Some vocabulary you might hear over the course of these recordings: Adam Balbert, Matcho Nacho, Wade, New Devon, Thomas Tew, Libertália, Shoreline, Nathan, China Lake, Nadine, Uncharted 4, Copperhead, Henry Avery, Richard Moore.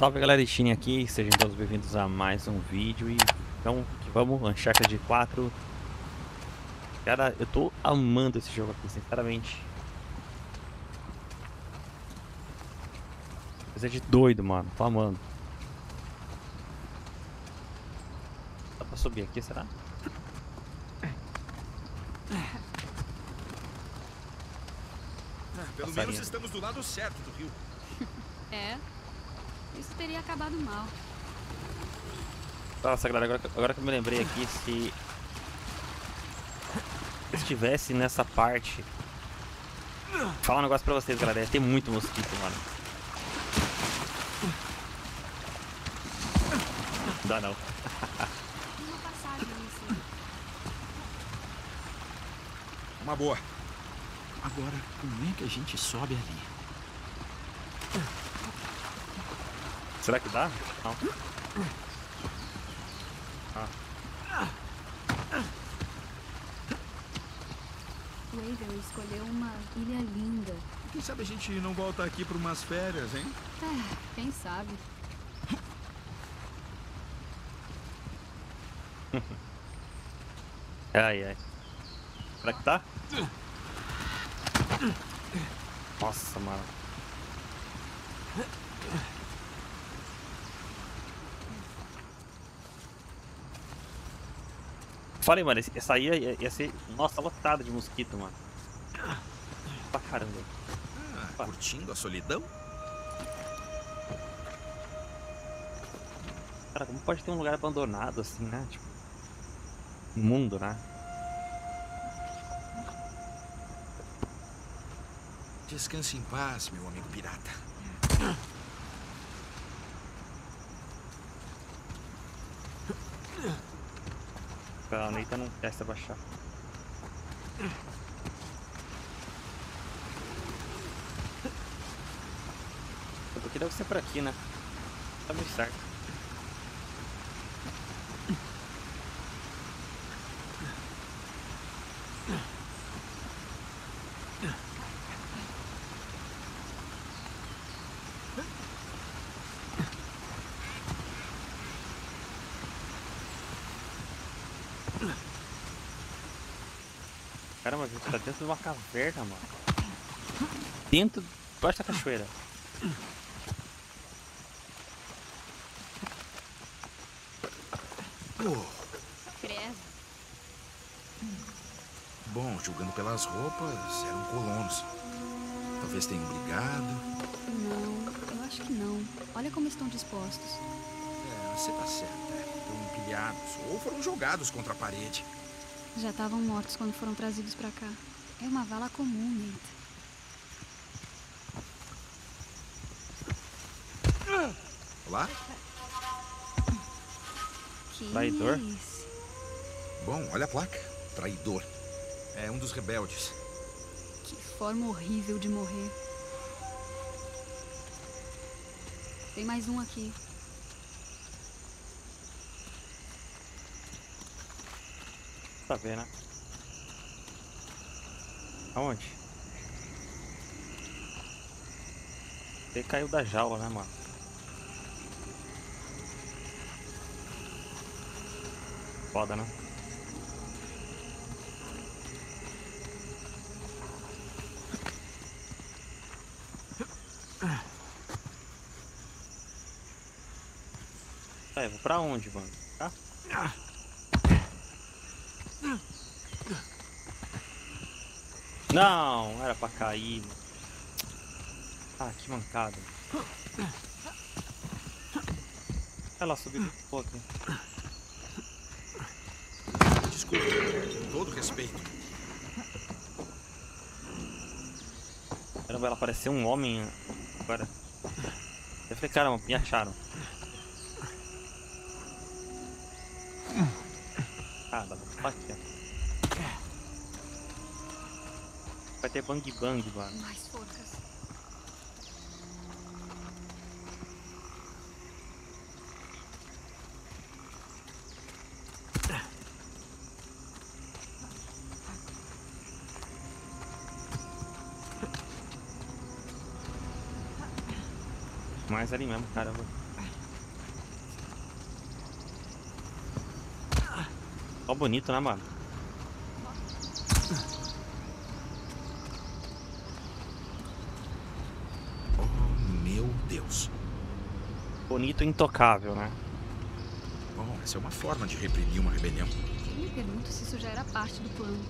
Salve galera de China aqui, sejam todos bem-vindos a mais um vídeo. E então vamos, Uncharted 4. Cara, eu tô amando esse jogo aqui, sinceramente. Coisa de doido, mano, tô amando. Dá pra subir aqui, será? Pelo menos estamos do lado certo do rio. É, isso teria acabado mal. Nossa, galera, agora que eu me lembrei aqui, se estivesse nessa parte... Vou falar um negócio pra vocês, galera, tem muito mosquito, mano. Não dá não. Uma boa. Agora, como é que a gente sobe ali? Será que dá? Não. Ah. Wade escolheu uma ilha linda. Quem sabe a gente não volta aqui para umas férias, hein? É, quem sabe. Ai, ai. Será que tá? Nossa, mano. Falei, mano, essa aí ia ser, nossa, lotada de mosquito, mano. Pra caramba. Curtindo a solidão? Cara, como pode ter um lugar abandonado assim, né? Tipo, imundo, né? Descanse em paz, meu amigo pirata. Calma, Neita não testa baixar. Porque deve ser por aqui, né? Tá meio certo. Caramba, a gente tá dentro de uma caverna, mano. Dentro, debaixo da cachoeira. Credo. Bom, julgando pelas roupas, eram colonos. Talvez tenham brigado. Não, eu acho que não. Olha como estão dispostos. É, você tá certa. Estão empilhados ou foram jogados contra a parede. Já estavam mortos quando foram trazidos pra cá. É uma vala comum, Nate. Olá? Que traidor? Isso? Bom, olha a placa. Traidor. É um dos rebeldes. Que forma horrível de morrer. Tem mais um aqui. Tá vendo? Aonde? Ele caiu da jaula, né, mano? Foda, né? Tá, eu vou pra onde, mano? Tá? Não, era pra cair. Ah, que mancada. Ela subiu um pouco. Desculpa, com todo respeito. Caramba, ela pareceu um homem agora. Eu falei, caramba, me acharam. Ah, dá pra aqui, ó. Vai ter bang bang, mano. Mais forcas. Mais ali mesmo, caramba. Só bonito, né, mano? Oh, meu Deus. Bonito e intocável, né? Bom, essa é uma forma de reprimir uma rebelião. Eu me pergunto se isso já era parte do plano.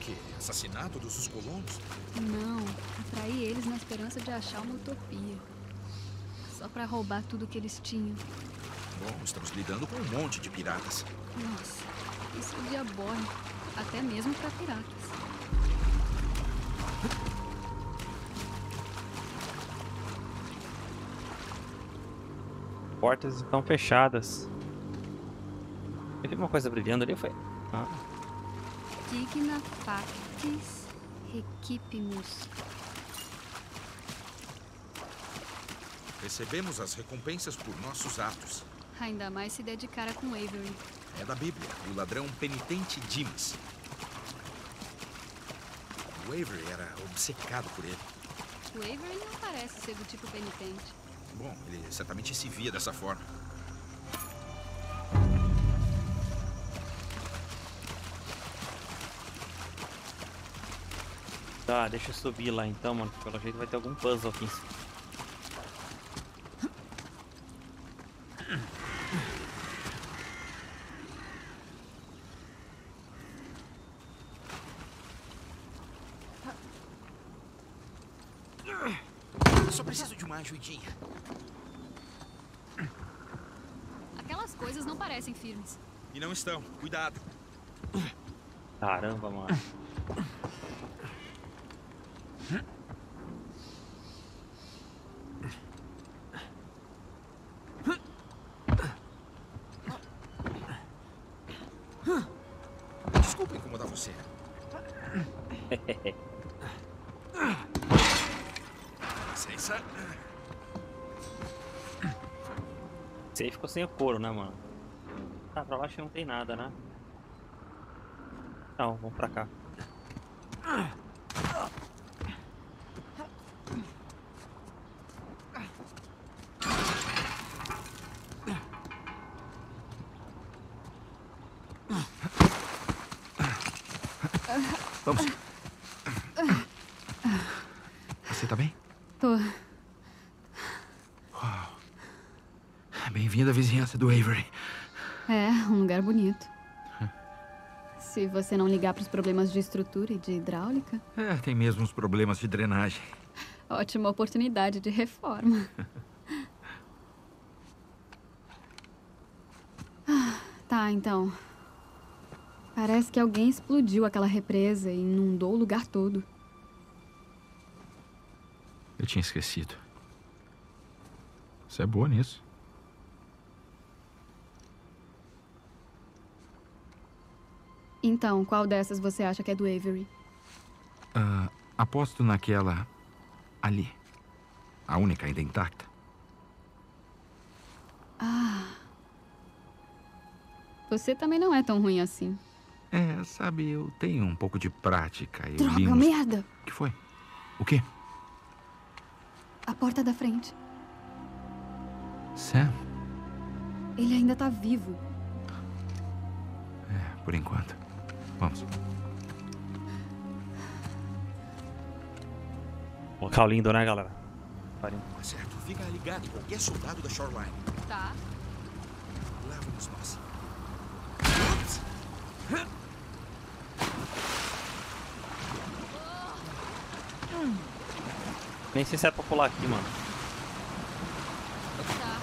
Que? Assassinato dos colonos? Não, atrair eles na esperança de achar uma utopia. Só pra roubar tudo que eles tinham. Bom, estamos lidando com um monte de piratas. Nossa, isso é diabólico. Até mesmo para piratas. Portas estão fechadas. Eu vi uma coisa brilhando ali, foi? Ah. Digna factis recipimus. Recebemos as recompensas por nossos atos. Ainda mais se der de cara com Avery. É da Bíblia, o ladrão penitente Dimas. O Avery era obcecado por ele. O Avery não parece ser do tipo penitente. Bom, ele certamente se via dessa forma. Tá, deixa eu subir lá então, mano. Pelo jeito vai ter algum puzzle aqui em cima. Ajudinha. Aquelas coisas não parecem firmes. E não estão. Cuidado. Caramba, mano. Desculpa incomodar você. Licença. Você ficou sem o couro, né, mano? Ah, pra lá acho que não tem nada, né? Não, vamos pra cá. Vamos. Você tá bem? Tô. Bem-vindo à vizinhança do Avery. É, um lugar bonito. Se você não ligar para os problemas de estrutura e de hidráulica... É, tem mesmo uns problemas de drenagem. Ótima oportunidade de reforma. Tá, então. Parece que alguém explodiu aquela represa e inundou o lugar todo. Eu tinha esquecido. Você é boa nisso. Então, qual dessas você acha que é do Avery? Aposto naquela... ali. A única ainda intacta. Ah... Você também não é tão ruim assim. É, sabe, eu tenho um pouco de prática. Eu Droga, merda! O que foi? O quê? A porta da frente. Sam? Ele ainda tá vivo. É, por enquanto. Vamos. Local lindo, né, galera? Certo, fica ligado em qualquer soldado da Shoreline. Tá. Lá vamos nós. Nem sei se é pra pular aqui, mano. Tá.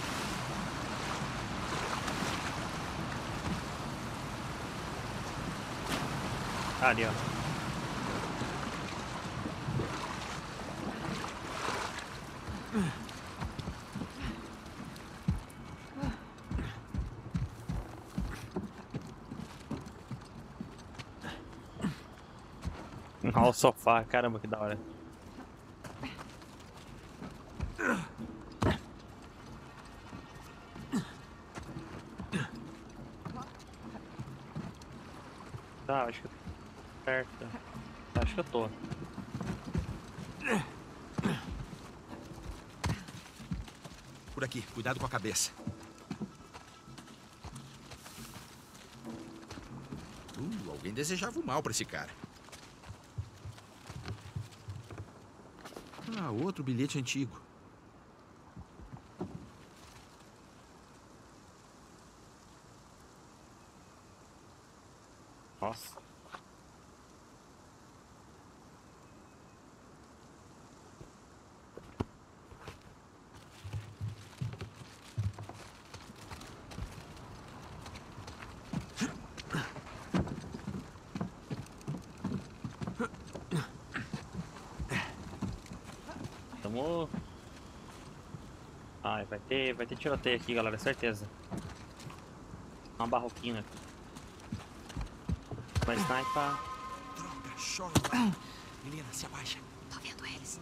Ali, ó. Olha o sofá, caramba, que da hora. Tá, acho que eu tô certo. Acho que eu tô. Por aqui, cuidado com a cabeça. Alguém desejava o mal para esse cara. Ah, outro bilhete antigo. Nossa. Tomou. Ai, vai ter tiroteio aqui, galera, certeza. Uma barroquinha. Uma sniper. Droga, Shoreline. Helena, se abaixa. Tô vendo eles.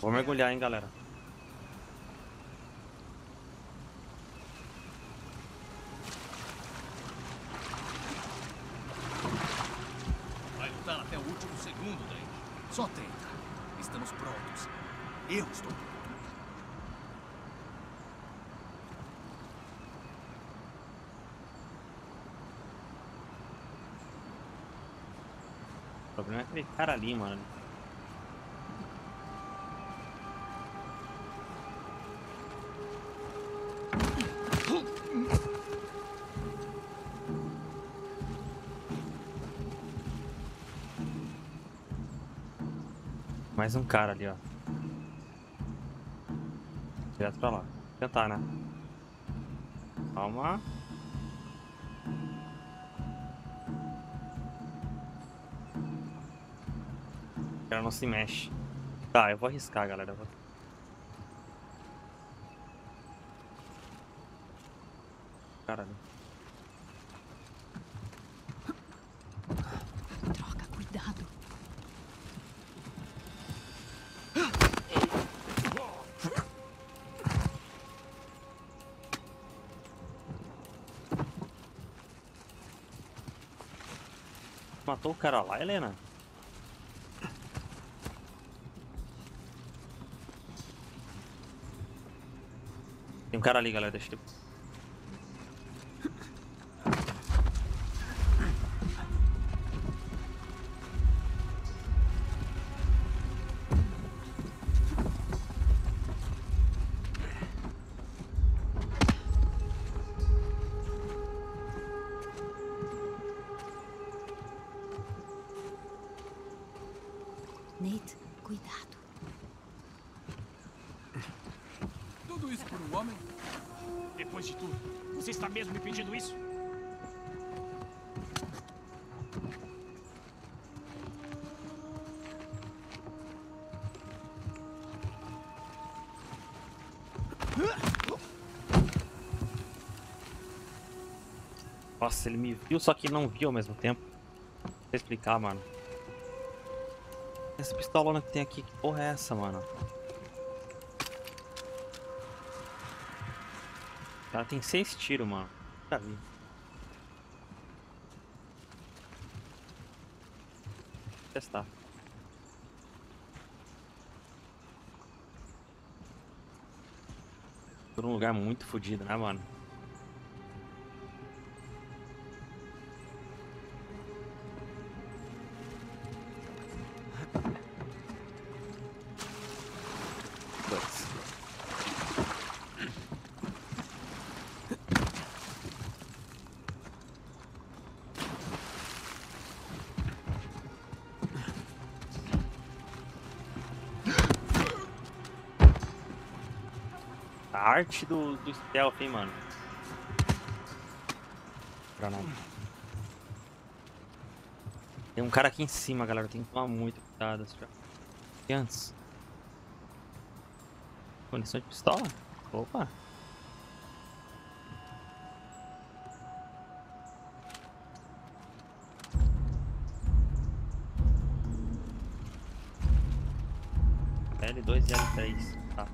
Vou mergulhar, hein, galera. Vai lutar até o último segundo, Drake. Só tenta. Estamos prontos. Eu estou pronto. O problema é aquele cara ali, mano. Mais um cara ali, ó. Direto pra lá. Vou tentar, né? Calma. O cara não se mexe. Tá, eu vou arriscar, galera. Caralho. Droga, cuidado. Matou o cara lá, Helena. Tem um cara ali, galera. Deixa eu... Nossa, ele me viu, só que não viu ao mesmo tempo. Não sei explicar, mano. Essa pistolona que tem aqui, que porra é essa, mano? Ela tem 6 tiros, mano. Já vi. Vou testar. Por um lugar muito fodido, né, mano? Arte do stealth, hein, mano. Pra não. Tem um cara aqui em cima, galera. Tem que tomar muito cuidado. Antes. Munição de pistola? Opa. L2 e L3. Tá.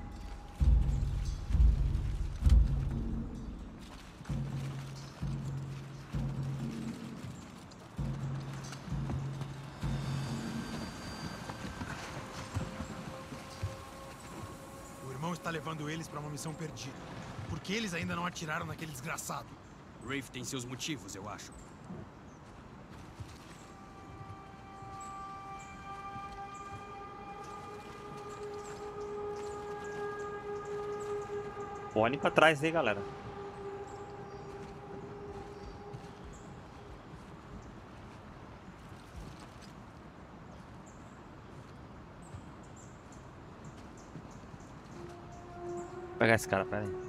O irmão está levando eles para uma missão perdida. Por que eles ainda não atiraram naquele desgraçado? Rafe tem seus motivos, eu acho. Bone pra trás aí, galera. Vou pegar esse cara, peraí.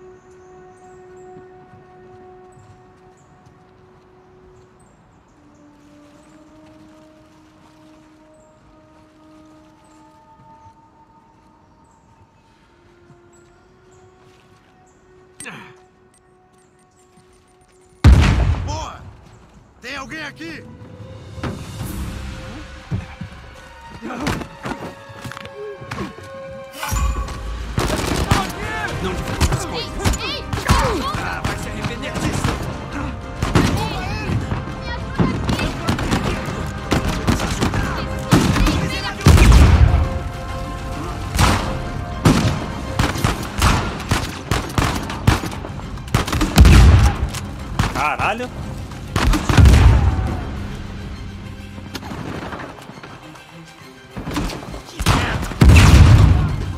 Caralho!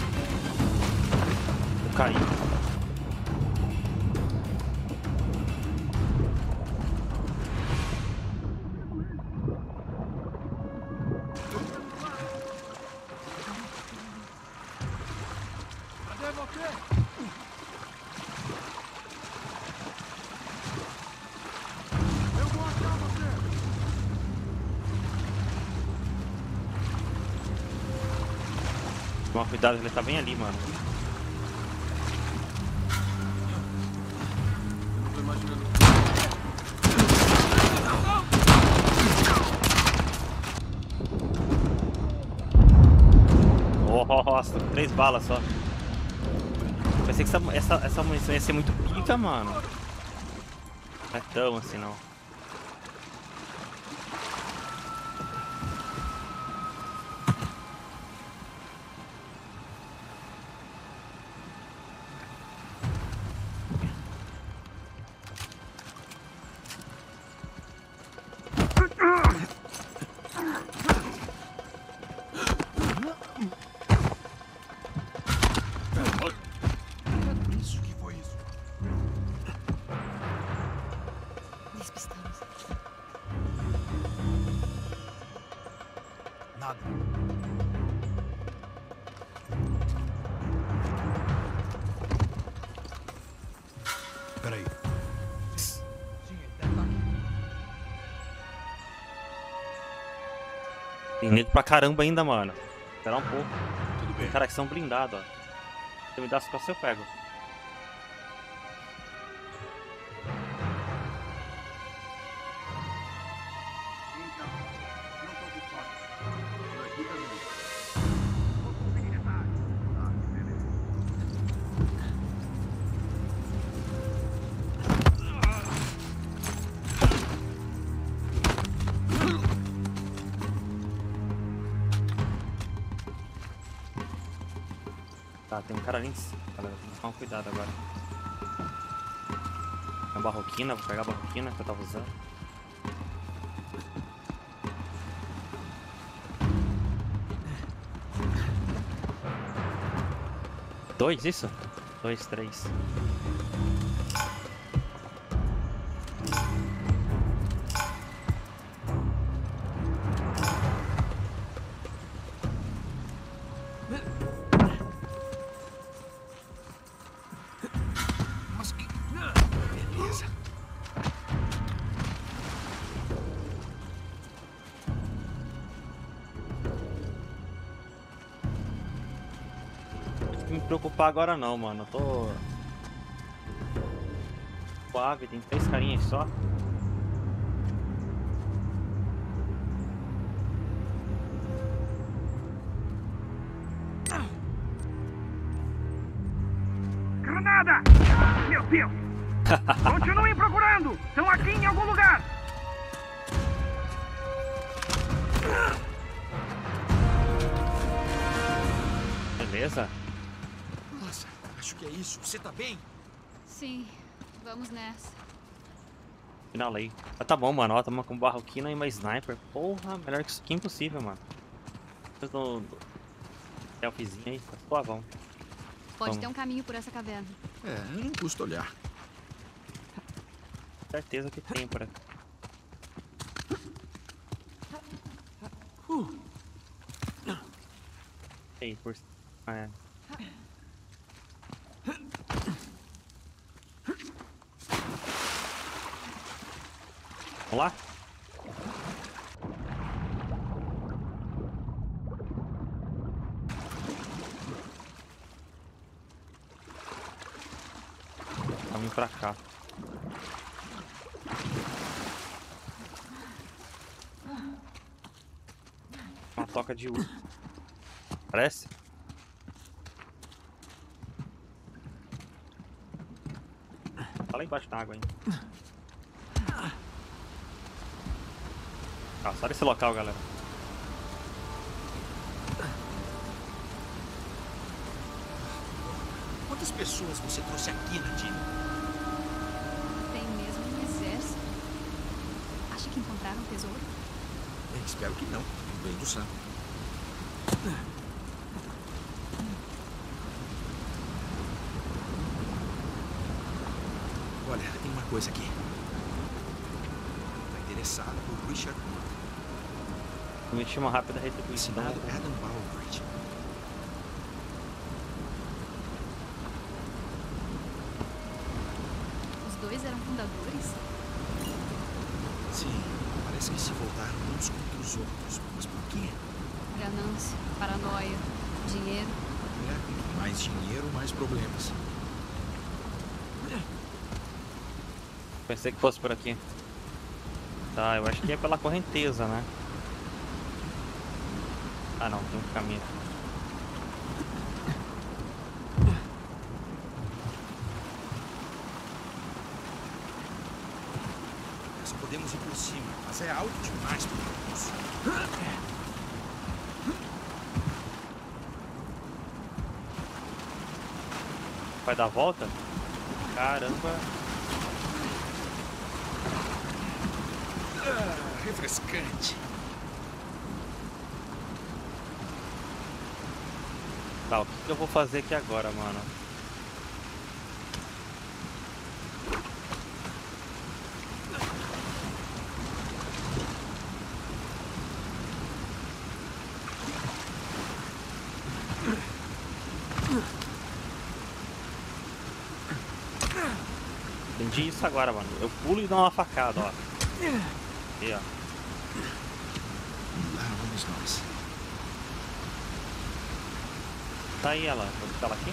Eu caí. Cadê você? Cuidado, ele tá bem ali, mano. Eu não tô imaginando. Nossa, 3 balas só. Pensei que essa munição ia ser muito pica, mano. Não é tão assim, não. Tem medo pra caramba ainda, mano. Esperar um pouco. Tudo bem. Os caras que são blindados, ó. Você me dá as costas, eu pego. Tá, tem um cara ali em cima, galera. Tem que tomar cuidado agora. É uma barroquina, vou pegar a barroquina que eu tava usando. Dois, isso? 2, 3. Preocupar agora não, mano. Eu tô suave, tem 3 carinhas só. Deus! Continuem procurando! Estão aqui em algum lugar! Beleza? Nossa, acho que é isso. Você tá bem? Sim, vamos nessa. Final aí. Ah, tá bom, mano. Ó, tamo com barroquina e uma sniper. Porra, melhor que isso aqui é impossível, mano. Eu tô... Selfiezinho aí, tá suavão. Pode ter um caminho por essa caverna. É, não custa olhar. Certeza que tem por aqui. Ei, por... Ah, é. Vamos lá? Vamos pra cá. Uma toca de urso. Parece? Tá lá embaixo da água ainda. Ah, sai desse local, galera. Quantas pessoas você trouxe aqui, Nadine? Tem mesmo um exército. Acha que encontraram um tesouro? É, espero que não. Vem do sangue. Olha, tem uma coisa aqui. Tá endereçada por Richard Moore. Cometi uma rápida retribuição. Assinado Adam Balbert. Os dois eram fundadores? Sim, parece que se voltaram uns contra os outros. Mas por quê? Ganância, paranoia, dinheiro. É, quanto mais dinheiro, mais problemas. Pensei que fosse por aqui. Tá, eu acho que é pela correnteza, né? Ah não, tem um caminho. Só podemos ir por cima, mas é alto demais para nós. Vai dar a volta? Caramba! Ah, refrescante. Tá, o que eu vou fazer aqui agora, mano? Entendi isso agora, mano. Eu pulo e dou uma facada, ó. E ó. Vamos nós. Tá aí ela, vou botar ela aqui.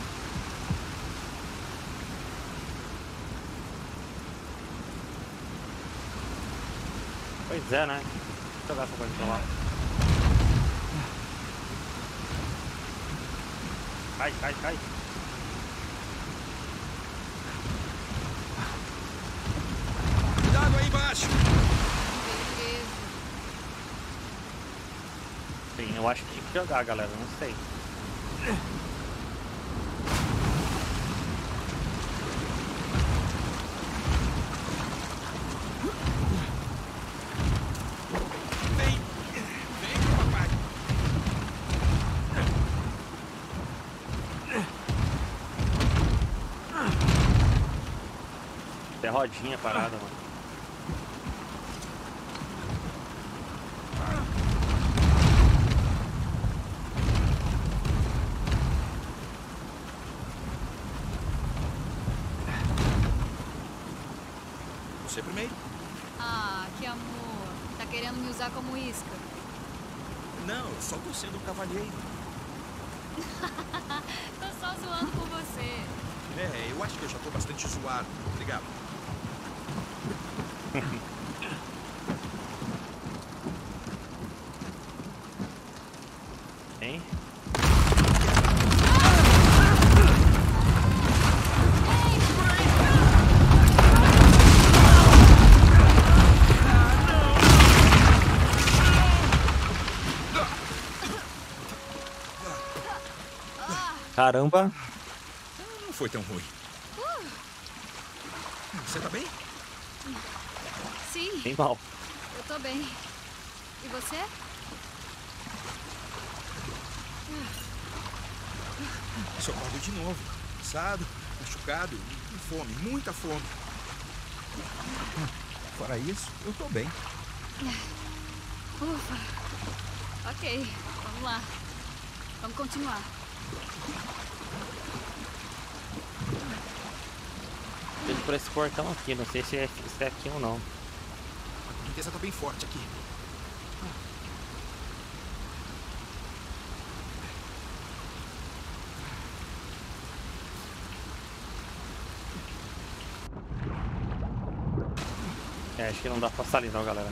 Pois é, né? Deixa eu dar essa coisa pra lá. Cai, cai, cai. Cuidado aí embaixo! Beleza. Sim, eu acho que tinha que jogar, galera, não sei. Rodinha parada, mano. Você primeiro? Ah, que amor. Tá querendo me usar como isca? Não, só tô sendo um cavalheiro. Tô só zoando com você. É, eu acho que eu já tô bastante zoado. Obrigado. Hein? Caramba. Não foi tão ruim. Você tá bem? Sim. Bem mal. Eu tô bem. E você? Só acordo de novo. Cansado, machucado e fome. Muita fome. Fora isso, eu tô bem. Ufa. Ok, vamos lá. Vamos continuar. Vejo por esse portão aqui, não sei se é aqui ou não. A correnteza tá bem forte aqui. É, acho que não dá pra sair não, galera.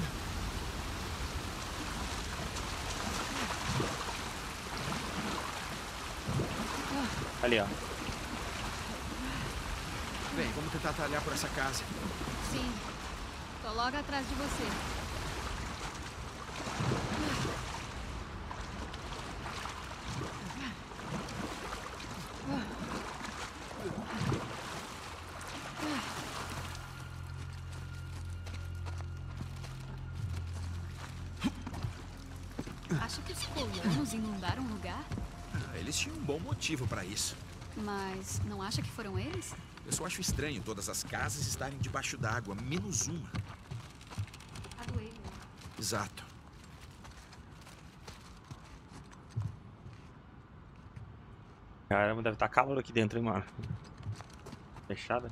Ali, ó. Bem, vamos tentar atalhar por essa casa. Sim. Tô logo atrás de você. Acha que os colonos inundaram o lugar? Eles tinham um bom motivo para isso. Mas não acha que foram eles? Eu só acho estranho todas as casas estarem debaixo d'água, menos uma. A do Avery. Exato. Caramba, deve estar calor aqui dentro, hein, mano? Fechada.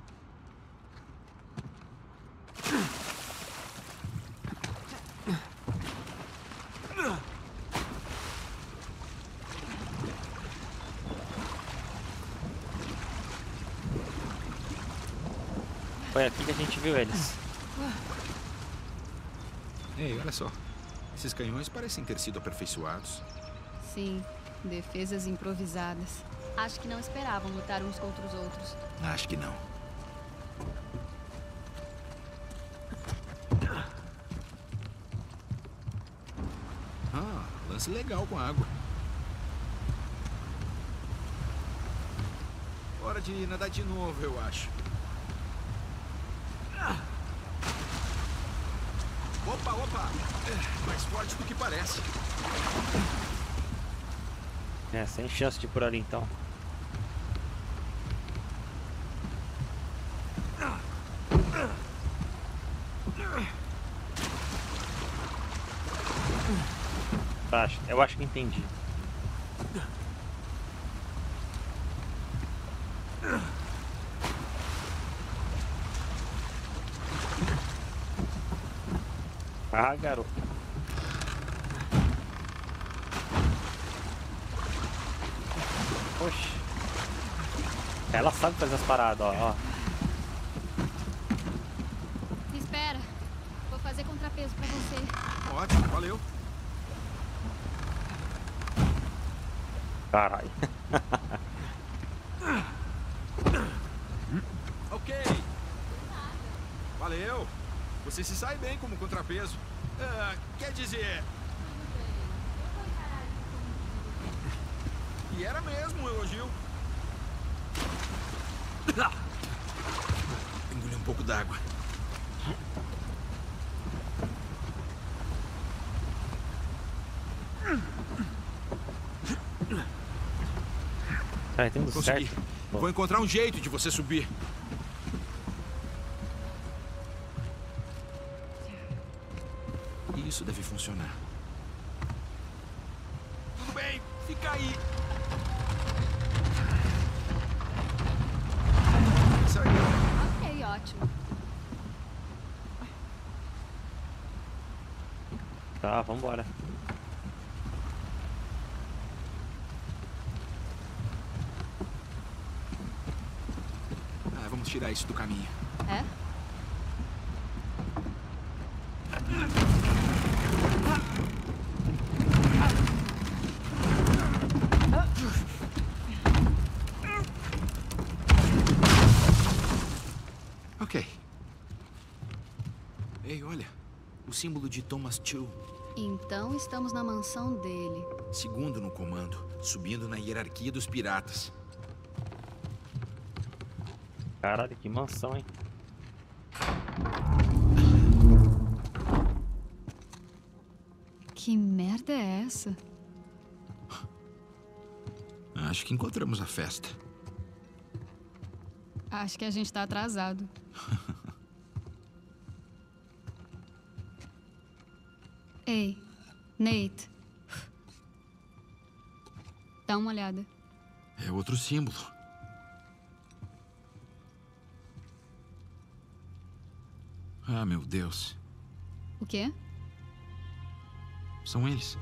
Foi aqui que a gente viu eles. Ei, olha só. Esses canhões parecem ter sido aperfeiçoados. Sim, defesas improvisadas. Acho que não esperavam lutar uns contra os outros. Acho que não. Ah, lance legal com a água. Hora de nadar de novo, eu acho. Opa, opa! É mais forte do que parece. É, sem chance de ir por ali então. Tá, eu acho que entendi. Ah, garoto. Poxa. Ela sabe fazer as paradas, ó. Espera. Vou fazer contrapeso pra você. Ótimo, valeu. Caralho. Ok. Valeu. Você se sai bem como contrapeso. Quer dizer... E era mesmo um elogio. Engoli um pouco d'água. Tá, tem um consegui. Certo. Vou encontrar um jeito de você subir. Isso deve funcionar. Tudo bem, fica aí. Isso aí. Ok, ótimo. Tá, vambora. Ah, vamos tirar isso do caminho. É? Símbolo de Thomas Tew. Então estamos na mansão dele. Segundo no comando, subindo na hierarquia dos piratas. Caralho, que mansão, hein? Que merda é essa? Acho que encontramos a festa. Acho que a gente tá atrasado. Ei, Nate. Dá uma olhada. É outro símbolo. Ah, meu Deus. O quê? São eles.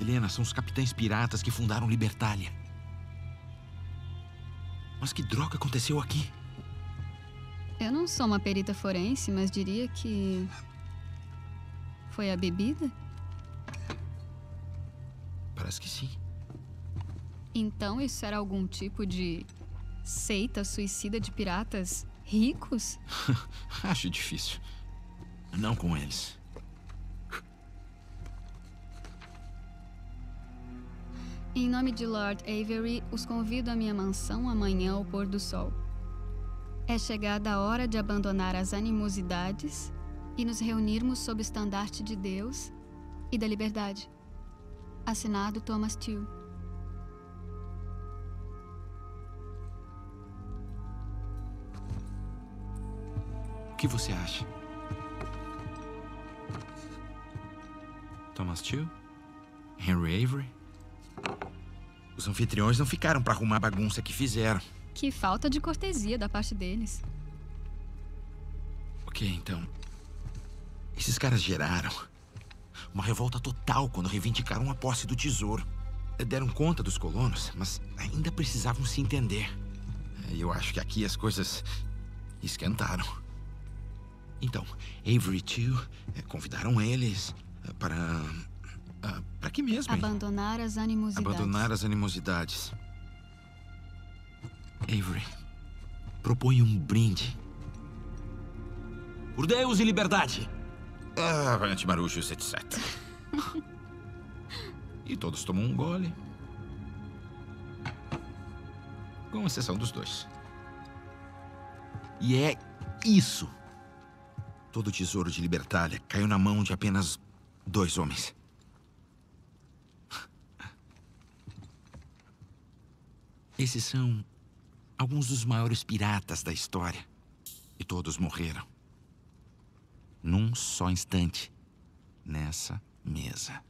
Helena, são os capitães piratas que fundaram Libertália. Mas que droga aconteceu aqui? Eu não sou uma perita forense, mas diria que... foi a bebida? Parece que sim. Então isso era algum tipo de... seita suicida de piratas ricos? Acho difícil. Não com eles. Em nome de Lord Avery, os convido à minha mansão amanhã ao pôr do sol. É chegada a hora de abandonar as animosidades e nos reunirmos sob o estandarte de Deus e da liberdade. Assinado Thomas Tew. O que você acha? Thomas Tew? Henry Avery? Os anfitriões não ficaram para arrumar a bagunça que fizeram. Que falta de cortesia da parte deles. Ok, então. Esses caras geraram uma revolta total quando reivindicaram a posse do tesouro. Deram conta dos colonos, mas ainda precisavam se entender. E eu acho que aqui as coisas esquentaram. Então, Avery e Tew convidaram eles para... para que mesmo? Abandonar as animosidades. Abandonar as animosidades. Avery, propõe um brinde. Por Deus e liberdade! Avante, marujos, etc. E todos tomam um gole. Com exceção dos dois. E é isso. Todo o tesouro de Libertália caiu na mão de apenas dois homens. Esses são... alguns dos maiores piratas da história. E todos morreram. Num só instante. Nessa mesa.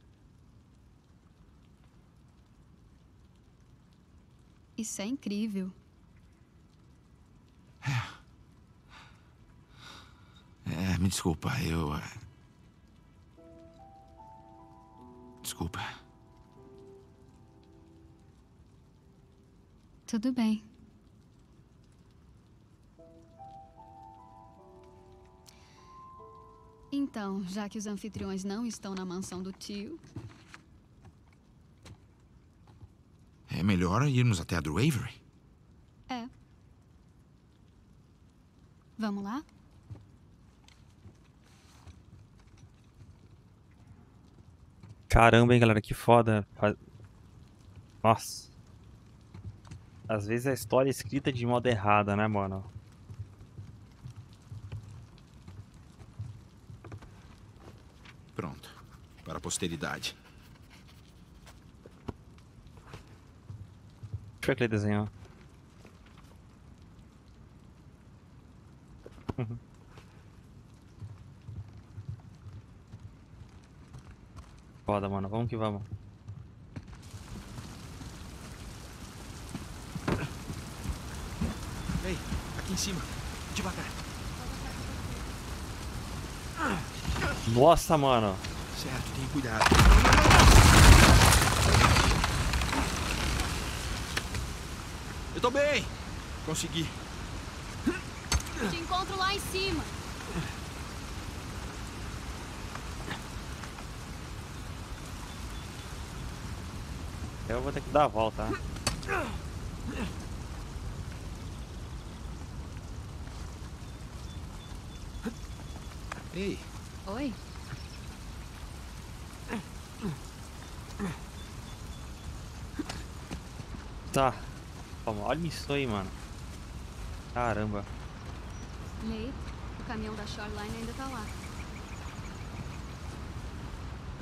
Isso é incrível. Me desculpa, eu... Desculpa. Tudo bem. Então, já que os anfitriões não estão na mansão do tio... é melhor irmos até a do Avery. É. Vamos lá? Caramba, hein, galera, que foda. Nossa. Às vezes a história é escrita de modo errado, né, mano? Pronto, para a posteridade. Deixa eu ver o que ele desenhou. Foda, mano, vamos que vamos. Ei, aqui em cima, devagar. Nossa, mano. Certo, tenha cuidado. Eu tô bem. Consegui. Te encontro lá em cima. Eu vou ter que dar a volta. Né? Ei. Oi. Tá. mapa, mano. Olha isso aí, mano. Caramba. Meio, o caminhão da Shoreline ainda tá lá.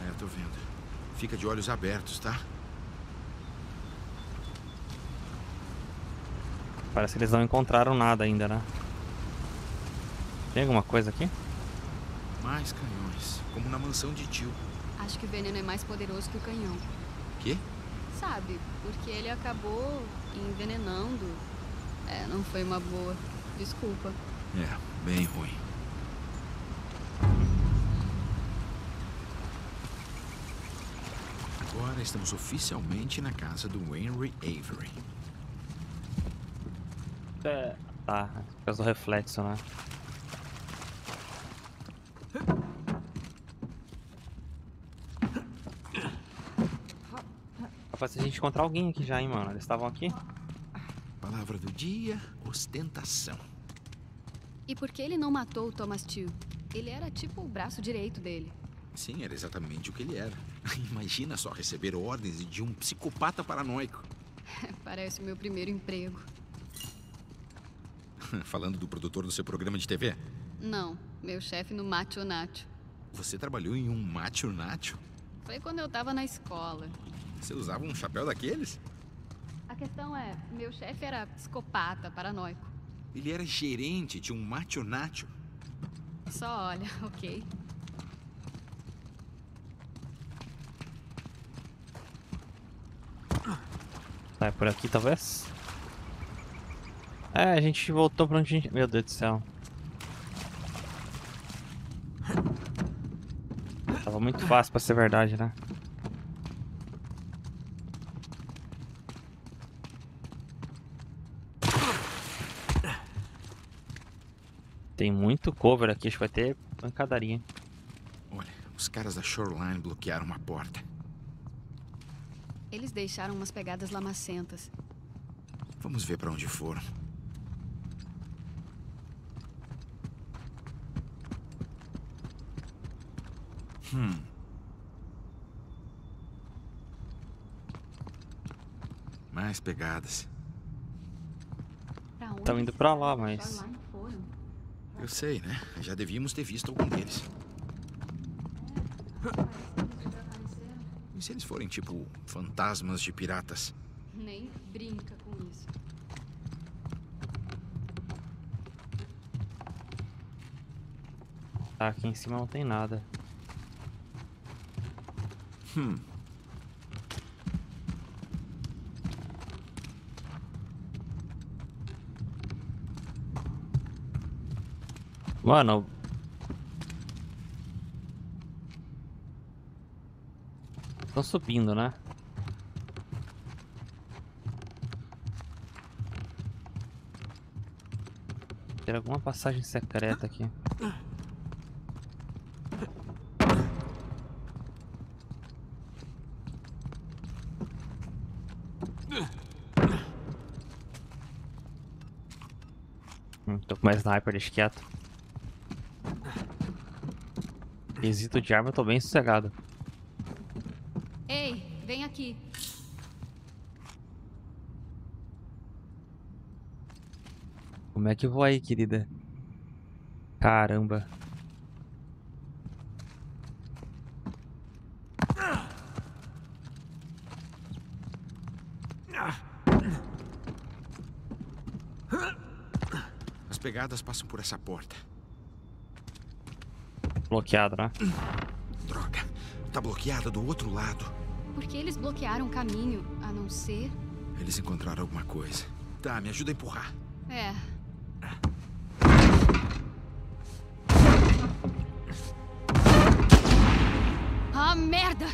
É, eu tô vendo. Fica de olhos abertos, tá? Parece que eles não encontraram nada ainda, né? Tem alguma coisa aqui? Mais canhões, como na mansão de Tio. Acho que o veneno é mais poderoso que o canhão. Quê? Sabe, porque ele acabou envenenando. É, não foi uma boa. Desculpa. É, bem ruim. Agora estamos oficialmente na casa do Henry Avery. É, tá, por causa do reflexo, né? Rapaz, se a gente encontrar alguém aqui já, hein, mano? Eles estavam aqui? Palavra do dia, ostentação. E por que ele não matou o Thomas Tew? Ele era tipo o braço direito dele. Sim, era exatamente o que ele era. Imagina só receber ordens de um psicopata paranoico. Parece o meu primeiro emprego. Falando do produtor do seu programa de TV? Não, meu chefe no Matcho Nacho. Você trabalhou em um Matcho Nacho? Foi quando eu tava na escola. Você usava um chapéu daqueles? A questão é, meu chefe era psicopata, paranoico. Ele era gerente de um Matcho Nacho. Só olha, ok. Sai por aqui, talvez? É, a gente voltou pra onde a gente... Meu Deus do céu. Tava muito fácil pra ser verdade, né? Tem muito cover aqui, acho que vai ter pancadaria. Olha, os caras da Shoreline bloquearam uma porta. Eles deixaram umas pegadas lamacentas. Vamos ver pra onde foram. Mais pegadas. Estão indo pra lá, mas... Eu sei, né? Já devíamos ter visto algum deles. E se eles forem, tipo, fantasmas de piratas? Nem brinca com isso. Tá, aqui em cima não tem nada. Mano, estão subindo, né? Tem alguma passagem secreta aqui? Tô com mais sniper, deixa quieto. Quesito de arma, eu tô bem sossegado. Ei, vem aqui. Como é que eu vou aí, querida? Caramba. As pegadas passam por essa porta. Bloqueado, né? Droga, tá bloqueada do outro lado. Por que eles bloquearam o caminho, a não ser... Eles encontraram alguma coisa. Tá, me ajuda a empurrar. É. Ah, merda!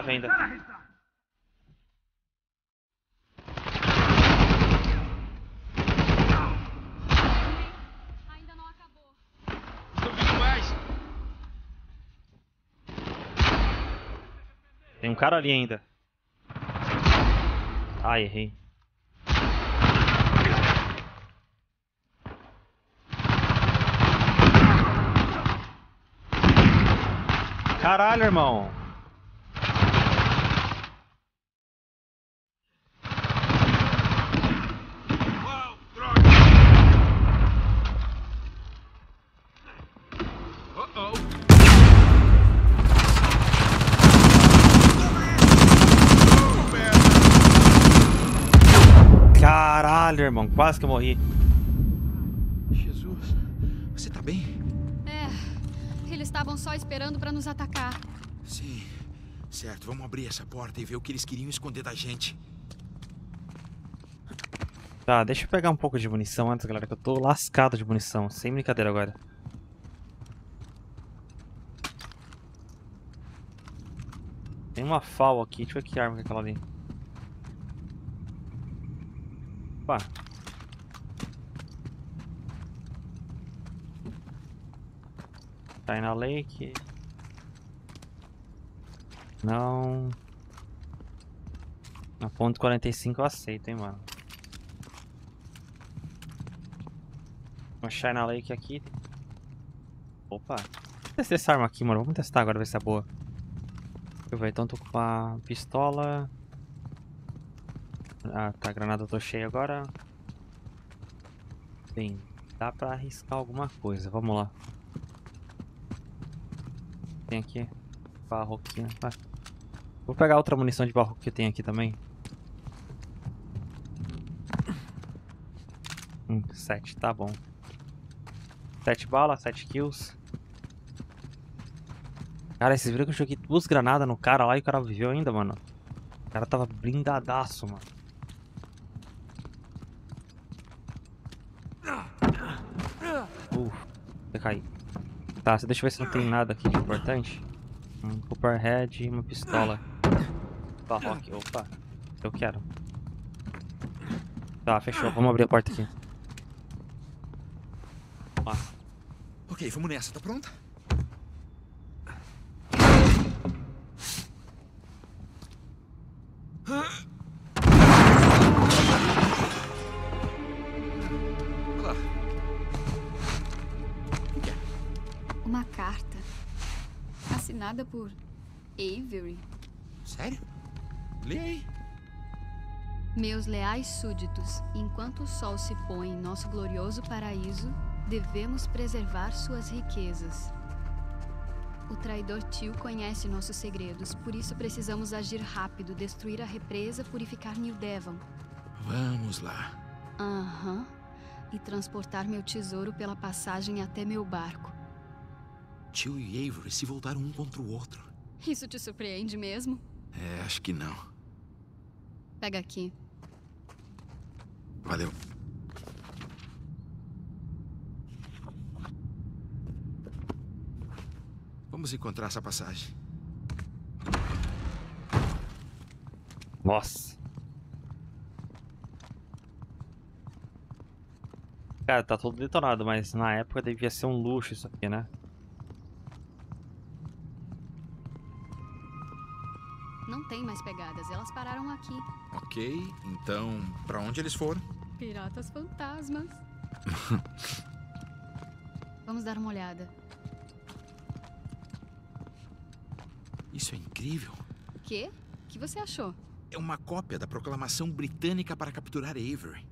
chave ainda. Tem um cara ali ainda. Ah, errei. Caralho, irmão. Uau, droga. Caralho, irmão, quase que eu morri. Jesus, você tá bem? É, eles estavam só esperando pra nos atacar. Sim, certo. Vamos abrir essa porta e ver o que eles queriam esconder da gente. Tá, deixa eu pegar um pouco de munição antes, galera, que eu tô lascado de munição. Sem brincadeira agora. Tem uma FAL aqui. Deixa eu ver que arma que é aquela ali. Opa. China Lake... Não. Na ponto 45 eu aceito, hein, mano. Uma China Lake aqui. Opa. Vamos testar essa arma aqui, mano. Vamos testar agora, ver se é boa. Deixa eu ver. Então tô com a pistola. Ah, tá. A granada eu tô cheia agora. Bem, dá pra arriscar alguma coisa. Vamos lá. Tem aqui. Barroquinha. Tá. Vou pegar outra munição de barro que tem aqui também. 7, tá bom. 7 balas, 7 kills. Cara, vocês viram que eu joguei 2 granadas no cara lá e o cara viveu ainda, mano? O cara tava blindadaço, mano. Eu caí. Tá, deixa eu ver se não tem nada aqui de importante. Um Copperhead e uma pistola. Barroque, opa. Eu quero. Tá, fechou. Vamos abrir a porta aqui. Ó. Ok, vamos nessa. Tá pronta? Uma carta. Assinada por Avery. Sério? Lê aí. Meus leais súditos, enquanto o sol se põe em nosso glorioso paraíso, devemos preservar suas riquezas. O traidor Tew conhece nossos segredos, por isso precisamos agir rápido, destruir a represa, purificar New Devon. Vamos lá. Aham. E transportar meu tesouro pela passagem até meu barco. Tew e Avery se voltaram um contra o outro. Isso te surpreende mesmo? É, acho que não. Pega aqui. Valeu. Vamos encontrar essa passagem. Nossa. Cara, tá todo detonado, mas na época devia ser um luxo isso aqui, né? Tem mais pegadas, elas pararam aqui. Ok, então, pra onde eles foram? Piratas fantasmas. Vamos dar uma olhada. Isso é incrível. O quê? O que você achou? É uma cópia da proclamação britânica para capturar Avery.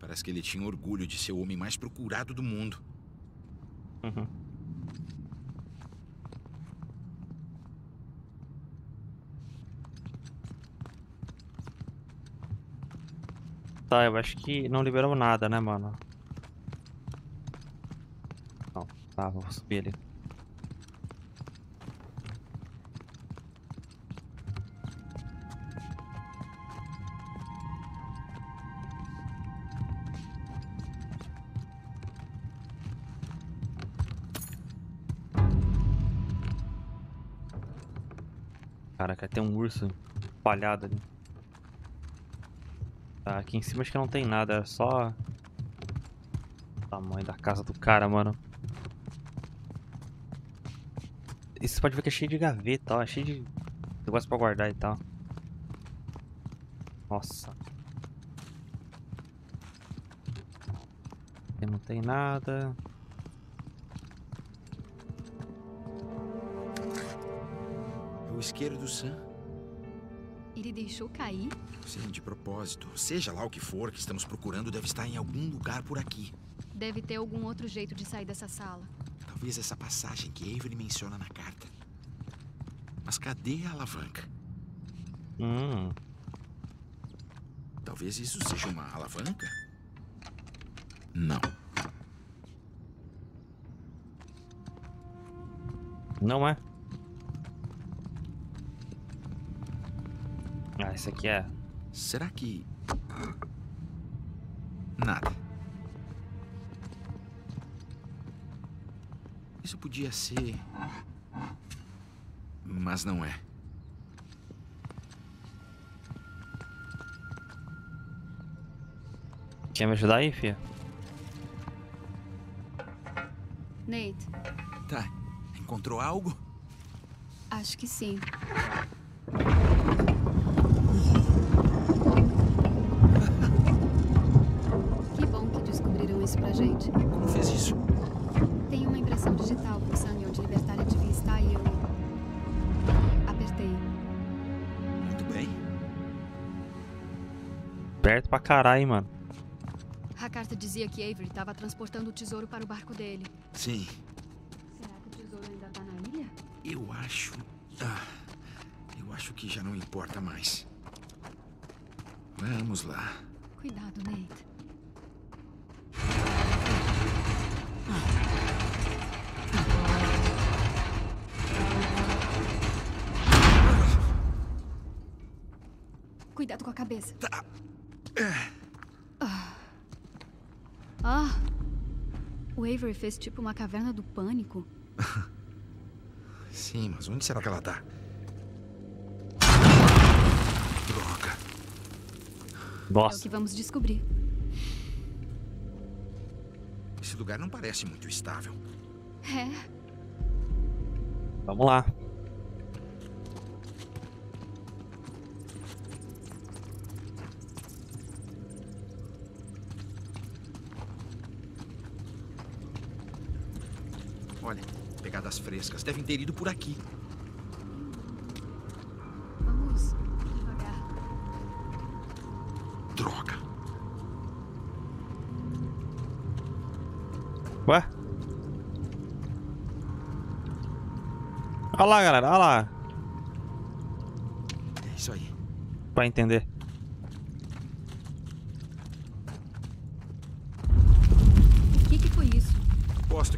Parece que ele tinha orgulho de ser o homem mais procurado do mundo. Uhum. Tá, eu acho que não liberamos nada, né, mano? Não, tá, vou subir ali. Caraca, tem um urso espalhado ali. Tá, aqui em cima acho que não tem nada, é só... O tamanho da casa do cara, mano. E você pode ver que é cheio de gaveta, ó, é cheio de negócio pra guardar e tal. Nossa. Aqui não tem nada. É o isqueiro do Sam. Ele deixou cair? Sim, de propósito. Seja lá o que for que estamos procurando, deve estar em algum lugar por aqui. Deve ter algum outro jeito de sair dessa sala. Talvez essa passagem que Avery menciona na carta. Mas cadê a alavanca? Talvez isso seja uma alavanca? Não. Não é. Ah, isso aqui é... Será que... Nada. Isso podia ser... Mas não é. Quer me ajudar aí, filha? Nate. Tá. Encontrou algo? Acho que sim. Que bom que descobriram isso pra gente. Como fez isso? Tem uma impressão digital com sangue onde Libertália devia estar e eu... apertei. Muito bem. Perto pra caralho, mano. A carta dizia que Avery estava transportando o tesouro para o barco dele. Sim. Será que o tesouro ainda está na ilha? Eu acho... Ah, eu acho que já não importa mais. Vamos lá. Cuidado, Nate. Cuidado com a cabeça. Tá. Ah, o Avery fez tipo uma caverna do pânico. Sim, mas onde será que ela tá? Droga. Nossa. É o que vamos descobrir. Esse lugar não parece muito estável. É. Vamos lá. Pegadas frescas devem ter ido por aqui. Vamos devagar. Droga. Ué? Olha lá, galera, olha lá. É isso aí. Pra entender.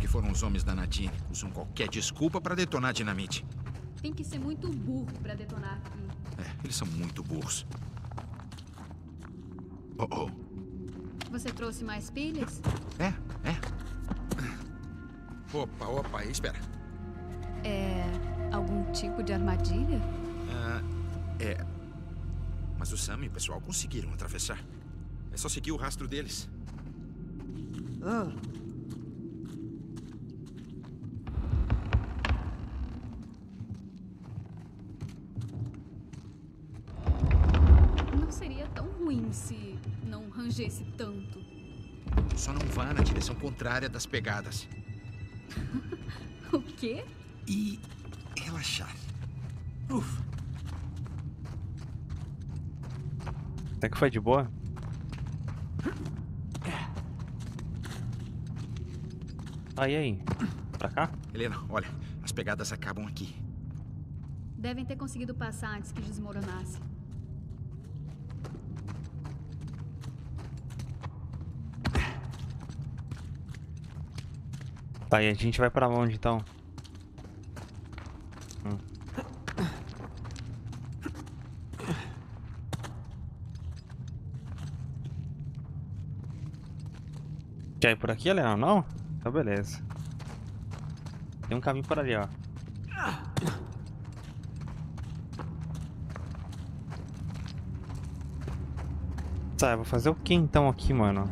Foram os homens da Nadine. Usam qualquer desculpa para detonar dinamite. Tem que ser muito burro para detonar aqui. É, eles são muito burros. Oh, oh. Você trouxe mais pilhas? É. Opa, opa, espera. É... algum tipo de armadilha? É. Mas o Sam e o pessoal conseguiram atravessar. É só seguir o rastro deles. Se não rangesse tanto. Só não vá na direção contrária das pegadas. O quê? E relaxar. Ufa. Até que foi de boa. Aí. Pra cá? Helena, olha. As pegadas acabam aqui. Devem ter conseguido passar antes que desmoronasse. Tá, e a gente vai pra onde, então? Quer ir por aqui, Leão? Não? Tá, beleza. Tem um caminho por ali, ó. Tá, eu vou fazer o que então aqui, mano?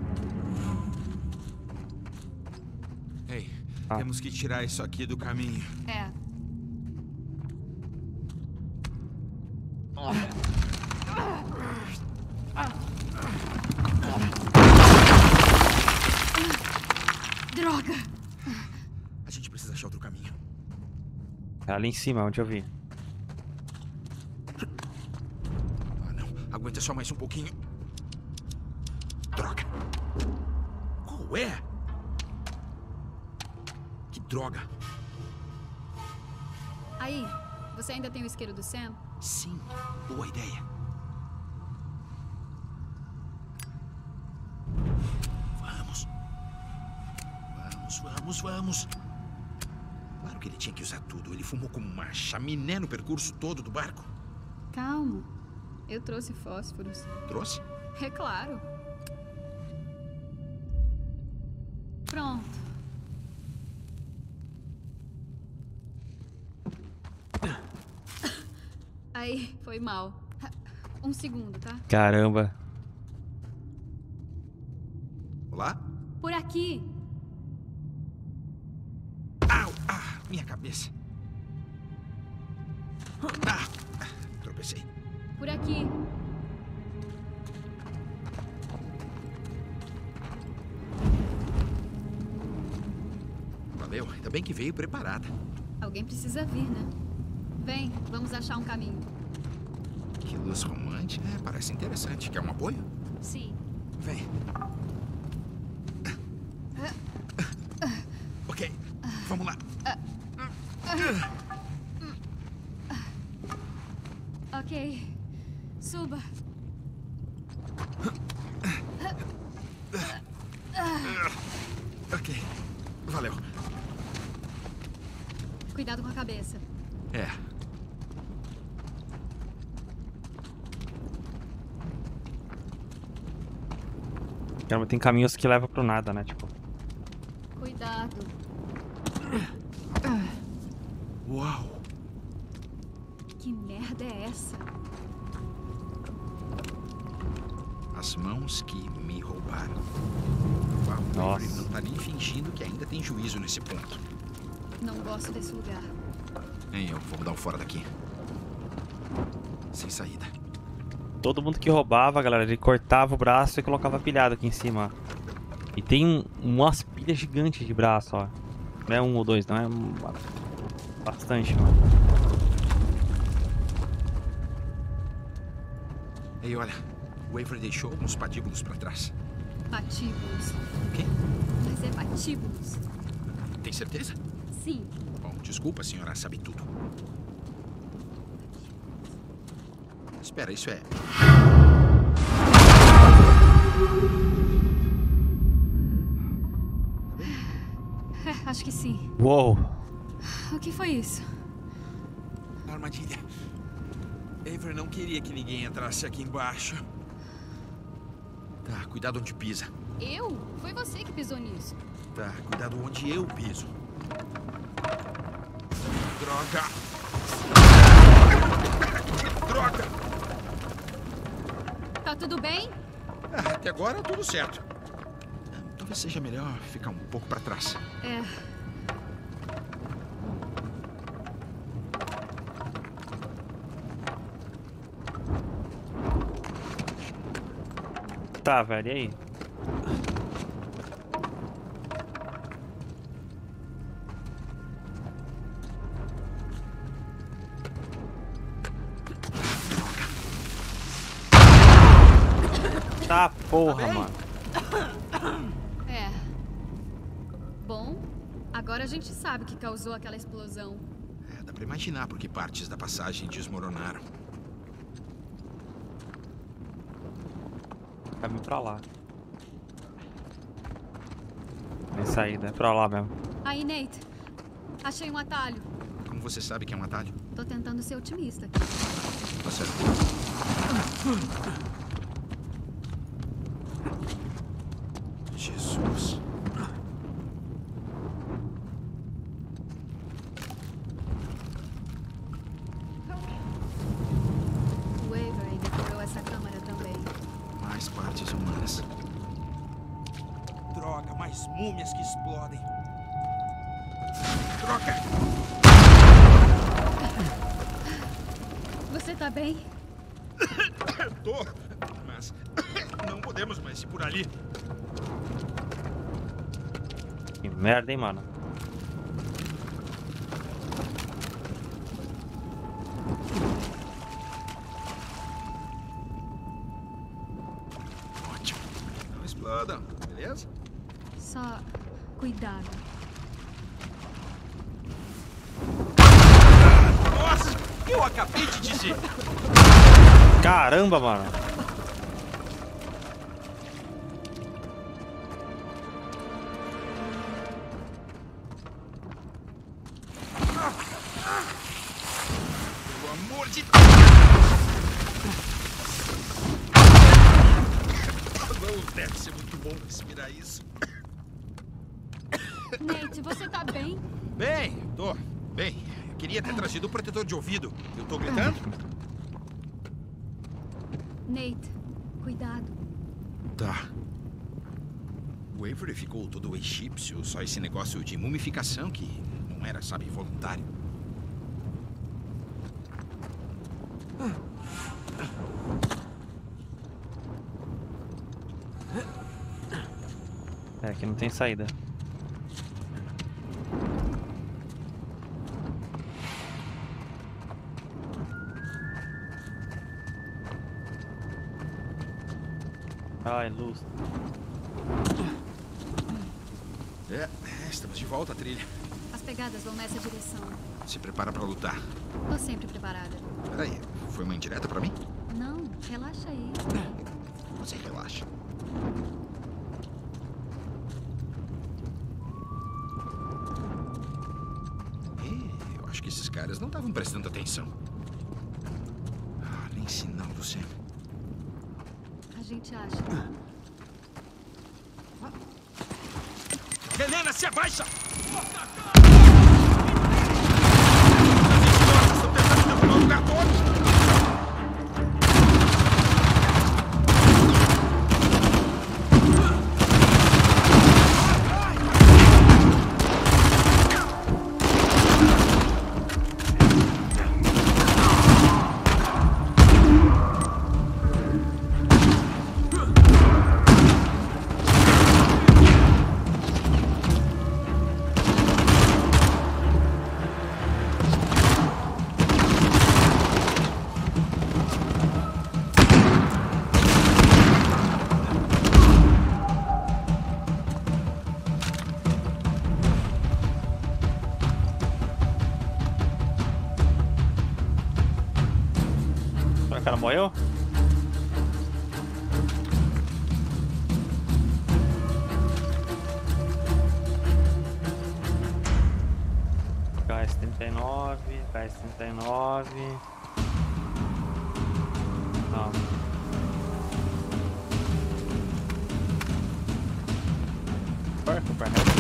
Ei, temos que tirar isso aqui do caminho. É. Droga! A gente precisa achar outro caminho. Tá ali em cima, onde eu vi. Ah, não. Aguenta só mais um pouquinho. Droga! Qual é? Que droga! Aí, você ainda tem o isqueiro do Sam? Sim, boa ideia. Vamos. Vamos. Claro que ele tinha que usar tudo. Ele fumou como uma chaminé no percurso todo do barco. Calma. Eu trouxe fósforos. Trouxe? É claro. Pronto. Aí, foi mal. Um segundo, tá? Caramba. Olá? Por aqui. Au! Ah, minha cabeça. Ah, tropecei. Por aqui. Valeu, ainda bem que veio preparada. Alguém precisa vir, né? Vem, vamos achar um caminho. Que luz romântica. É, parece interessante. Quer um apoio? Sim. Vem. Ok, vamos lá. Ok, suba. Ok, valeu. Cuidado com a cabeça. É. Tem caminhos que levam pro nada, né? Tipo. Cuidado. Uau! Que merda é essa? As mãos que me roubaram. Uau, nossa. Ele não tá nem fingindo que ainda tem juízo nesse ponto. Não gosto desse lugar. Nem eu, vou dar um fora daqui. Sem saída. Todo mundo que roubava, galera, ele cortava o braço e colocava pilhado aqui em cima. E tem umas pilhas gigantes de braço, ó. Não é um ou dois, não é bastante, mano. Ei, olha, o Avery deixou alguns patíbulos pra trás. Patíbulos? O quê? Mas é patíbulos. Tem certeza? Sim. Bom, desculpa, a senhora sabe tudo. Espera, isso é... Acho que sim. Uou! O que foi isso? Armadilha. Avery não queria que ninguém entrasse aqui embaixo. Tá, cuidado onde pisa. Eu? Foi você que pisou nisso. Tá, cuidado onde eu piso. Droga! Droga! Tá tudo bem? Ah, até agora tudo certo. Talvez seja melhor ficar um pouco pra trás. É. Tá, velho, e aí? Ah, porra, mano. É. Bom, agora a gente sabe o que causou aquela explosão. É, dá pra imaginar porque partes da passagem desmoronaram. Caminho pra lá. Tem saída, é pra lá mesmo. Aí, Nate. Achei um atalho. Como você sabe que é um atalho? Tô tentando ser otimista aqui. Tá certo. Jesus. O Avery decorou essa câmara também. Mais partes Droga, mais múmias que explodem. Droga! Você tá bem? Tô, mas não podemos mais ir por ali. Que merda, hein, mano? Ótimo. Não explodam, beleza? Só cuidado. Nossa, eu acabei de dizer. Caramba, mano. Pelo amor de Deus. Não deve ser muito bom respirar isso. Nate, você tá bem? Bem, tô bem. Eu queria ter trazido o protetor de ouvido. Eu tô gritando? Nate, cuidado. Tá. O Avery ficou todo egípcio, só esse negócio de mumificação que não era, sabe, voluntário. É, aqui não tem saída. Ai, luz. É, estamos de volta à trilha. As pegadas vão nessa direção. Se prepara pra lutar. Tô sempre preparada. Peraí, foi uma indireta pra mim? Não, relaxa aí. Você relaxa. E eu acho que esses caras não estavam prestando atenção. Ah, nem sinal do céu. A gente acha. Helena, se abaixa! Morreu? Gás 39, gás 39. Não. Copperhead.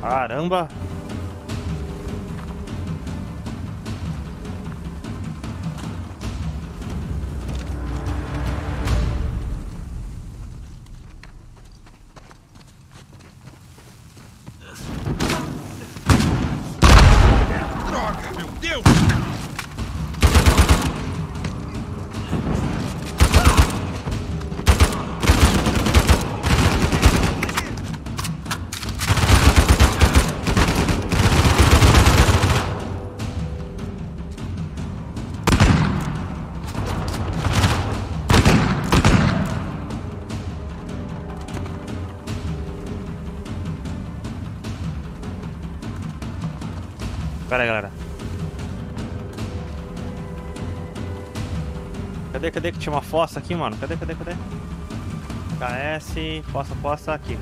Caramba! Droga, meu Deus! Pera aí, galera. Cadê que tinha uma fossa aqui, mano? Cadê? KS, fossa, aqui.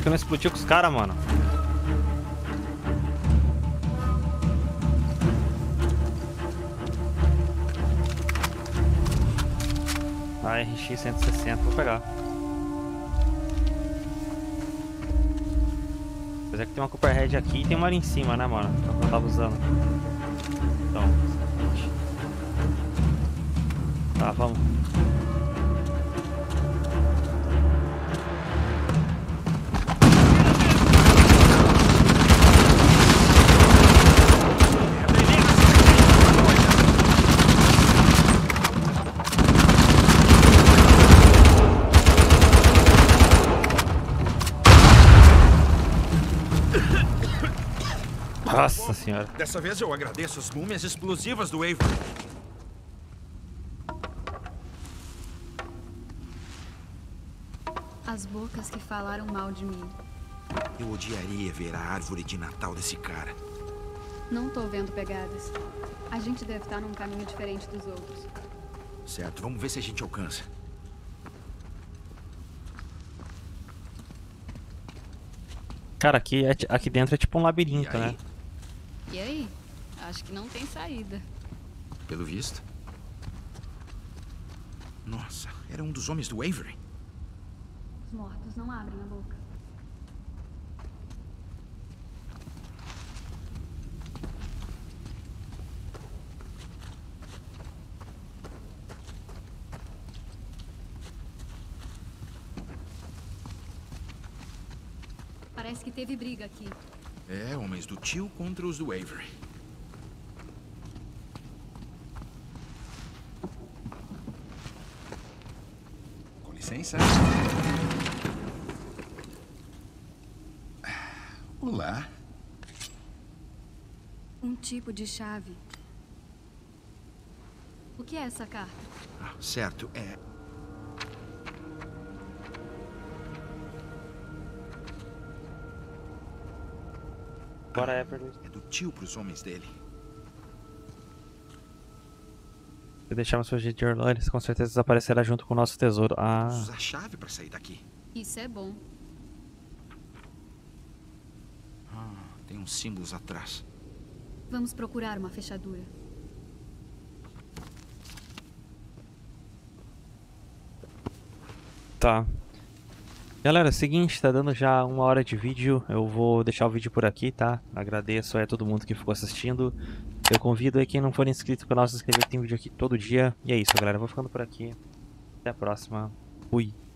Como é que eu não explodi com os caras, mano? Ah, RX 160, vou pegar. Apesar que tem uma Copperhead aqui e tem uma ali em cima, né, mano? Que eu tava usando. Então, tá, vamos. Nossa senhora. Dessa vez eu agradeço as múmias explosivas do Avery. As bocas que falaram mal de mim. Eu odiaria ver a árvore de Natal desse cara. Não tô vendo pegadas. A gente deve estar num caminho diferente dos outros. Certo, vamos ver se a gente alcança. Cara, aqui dentro é tipo um labirinto, né? E aí? Acho que não tem saída. Pelo visto. Nossa, era um dos homens do Avery. Os mortos não abrem a boca. Parece que teve briga aqui. É, homens do Tew contra os do Avery. Com licença. Olá. Um tipo de chave. O que é essa carta? Ah, certo, é... Bora, é do Tew pros homens dele. Se deixarmos fugir de Orlando, eles com certeza desaparecerá junto com o nosso tesouro. Ah. Usa a chave pra sair daqui. Isso é bom. Ah, tem uns símbolos atrás. Vamos procurar uma fechadura. Tá. Galera, é o seguinte, tá dando já 1 hora de vídeo, eu vou deixar o vídeo por aqui, tá? Agradeço a todo mundo que ficou assistindo, eu convido aí quem não for inscrito para se inscrever, tem vídeo aqui todo dia, e é isso, galera, eu vou ficando por aqui, até a próxima, fui!